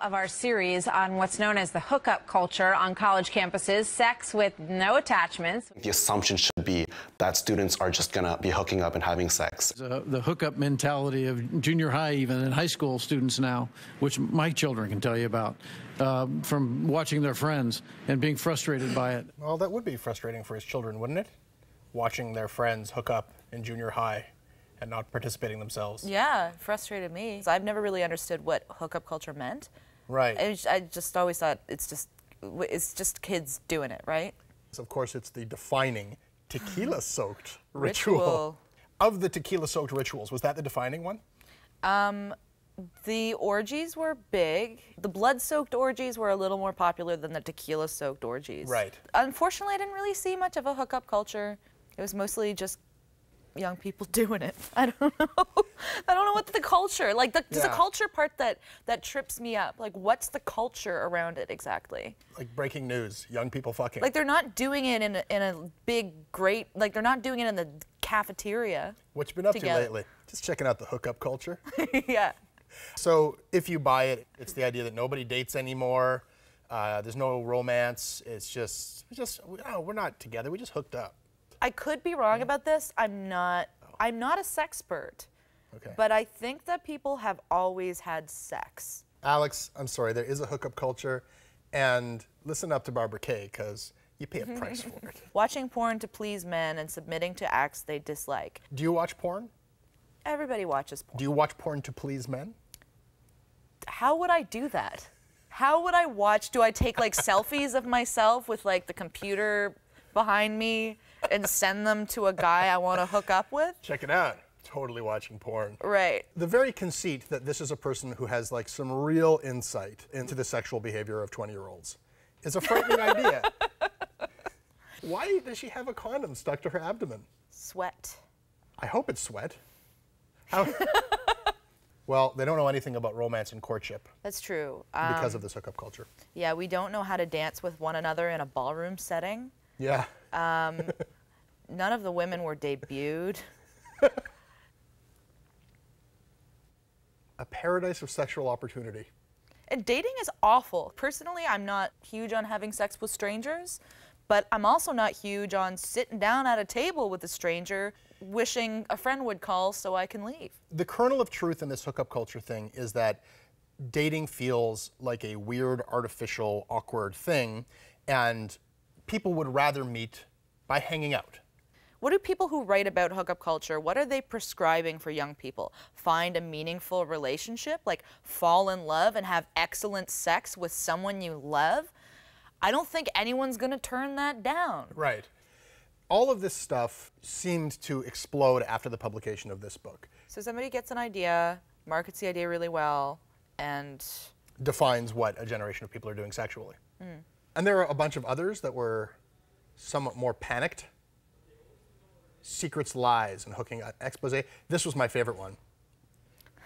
of our series on what's known as the hookup culture on college campuses, sex with no attachments. The assumption should be that students are just going to be hooking up and having sex. The hookup mentality of junior high even and high school students now, which my children can tell you about from watching their friends and being frustrated by it. Well, that would be frustrating for his children, wouldn't it? Watching their friends hook up in junior high and not participating themselves. Yeah, frustrated me. I've never really understood what hookup culture meant. Right. I just always thought it's just kids doing it, right? Of course, it's the defining tequila-soaked ritual. Of the tequila-soaked rituals, was that the defining one? The orgies were big. The blood-soaked orgies were a little more popular than the tequila-soaked orgies. Right. Unfortunately, I didn't really see much of a hookup culture. It was mostly just young people doing it. I don't know. I don't know what the culture, like the culture part that trips me up. Like, what's the culture around it exactly? Like breaking news, young people fucking. Like, they're not doing it in a big, great, like they're not doing it in the cafeteria. What you been up to lately? Just checking out the hookup culture. Yeah. So if you buy it, it's the idea that nobody dates anymore. There's no romance. It's just we're not together. We just hooked up. I could be wrong about this. I'm not a sexpert. Okay. But I think that people have always had sex. Alex, I'm sorry, there is a hookup culture, and listen up to Barbara Kay, because you pay a price for it. Watching porn to please men and submitting to acts they dislike. Do you watch porn? Everybody watches porn. Do you watch porn to please men? How would I do that? How would I watch? Do I take like selfies of myself with like the computer behind me and send them to a guy I want to hook up with? Check it out. Totally watching porn. Right. The very conceit that this is a person who has like some real insight into the sexual behavior of 20-year-olds is a frightening idea. Why does she have a condom stuck to her abdomen? Sweat. I hope it's sweat. Well, they don't know anything about romance and courtship. That's true. Because of this hookup culture. Yeah, we don't know how to dance with one another in a ballroom setting. Yeah. None of the women were debuted. A paradise of sexual opportunity. And dating is awful. Personally, I'm not huge on having sex with strangers, but I'm also not huge on sitting down at a table with a stranger wishing a friend would call so I can leave. The kernel of truth in this hookup culture thing is that dating feels like a weird, artificial, awkward thing, and people would rather meet by hanging out. What do people who write about hookup culture, what are they prescribing for young people? Find a meaningful relationship, like fall in love and have excellent sex with someone you love? I don't think anyone's going to turn that down. Right. All of this stuff seemed to explode after the publication of this book. So somebody gets an idea, markets the idea really well, and defines what a generation of people are doing sexually. Mm. And there are a bunch of others that were somewhat more panicked. Secrets, lies, and hooking up. Exposé. This was my favorite one.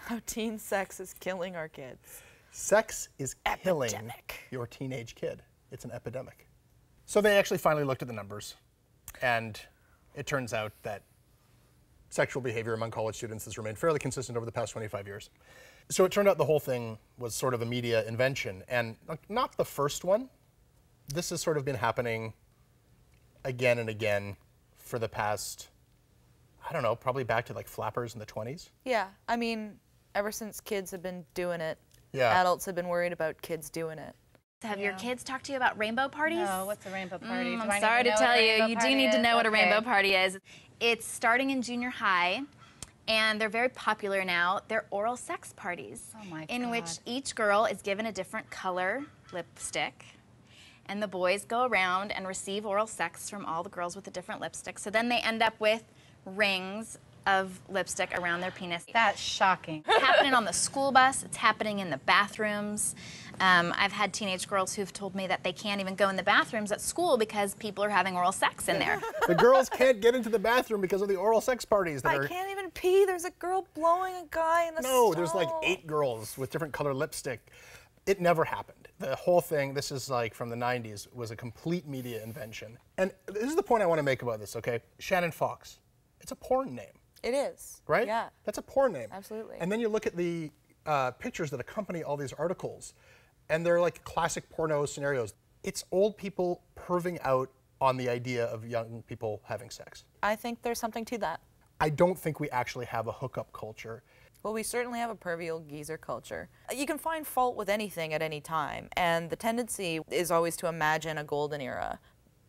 How teen sex is killing our kids. Sex is epidemic. Killing your teenage kid. It's an epidemic. So they actually finally looked at the numbers, and it turns out that sexual behavior among college students has remained fairly consistent over the past 25 years. So it turned out the whole thing was sort of a media invention, and not the first one. This has sort of been happening again and again for the past, I don't know, probably back to like flappers in the 20s. Yeah, I mean, ever since kids have been doing it, adults have been worried about kids doing it. Have your kids talked to you about rainbow parties? No, what's a rainbow party? I'm sorry to tell you, you do need to know what a rainbow party is. It's starting in junior high, and they're very popular now. They're oral sex parties, in which each girl is given a different color lipstick. And the boys go around and receive oral sex from all the girls with a different lipstick. So then they end up with rings of lipstick around their penis. That's shocking. It's happening on the school bus. It's happening in the bathrooms. I've had teenage girls who've told me that they can't even go in the bathrooms at school because people are having oral sex in there. The girls can't get into the bathroom because of the oral sex parties. I can't even pee. There's a girl blowing a guy in the stall. No, there's like 8 girls with different color lipstick. It never happened. The whole thing, this is like from the 90s, was a complete media invention. And this is the point I want to make about this, okay? Shannon Fox. It's a porn name. It is. Right? Yeah. That's a porn name. Absolutely. And then you look at the pictures that accompany all these articles, and they're like classic porno scenarios. It's old people perving out on the idea of young people having sex. I think there's something to that. I don't think we actually have a hookup culture. Well, we certainly have a pervy old geezer culture. You can find fault with anything at any time, and the tendency is always to imagine a golden era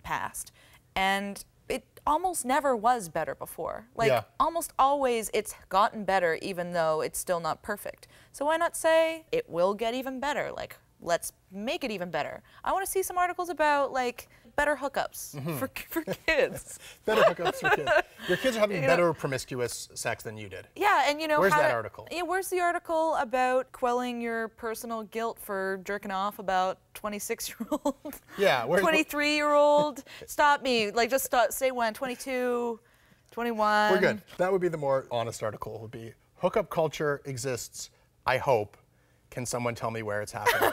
past. And it almost never was better before. Like, yeah. Almost always it's gotten better, even though it's still not perfect. So why not say, it will get even better? Like, let's make it even better. I want to see some articles about, like, better hookups for kids. Better hookups for kids. Your kids are having better promiscuous sex than you did. Yeah, and you know, where's that article? Yeah, where's the article about quelling your personal guilt for jerking off about 26-year-old? Yeah, where's 23-year-old? Stop me. Like, just stop, say when. 22, 21. We're good. That would be the more honest article. It would be, hookup culture exists, I hope. Can someone tell me where it's happening?